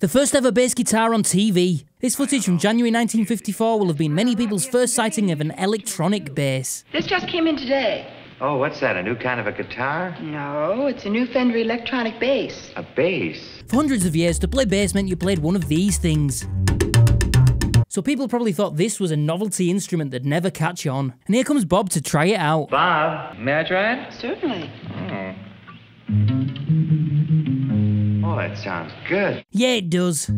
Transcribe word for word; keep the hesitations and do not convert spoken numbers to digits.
The first ever bass guitar on T V. This footage from January nineteen fifty-four will have been many people's first sighting of an electronic bass. This just came in today. Oh, what's that, a new kind of a guitar? No, it's a new Fender electronic bass. A bass? For hundreds of years, to play bass meant you played one of these things. So people probably thought this was a novelty instrument that'd never catch on. And here comes Bob to try it out. Bob, may I try it? Certainly. Oh. Oh, that sounds good. Yeah, it does.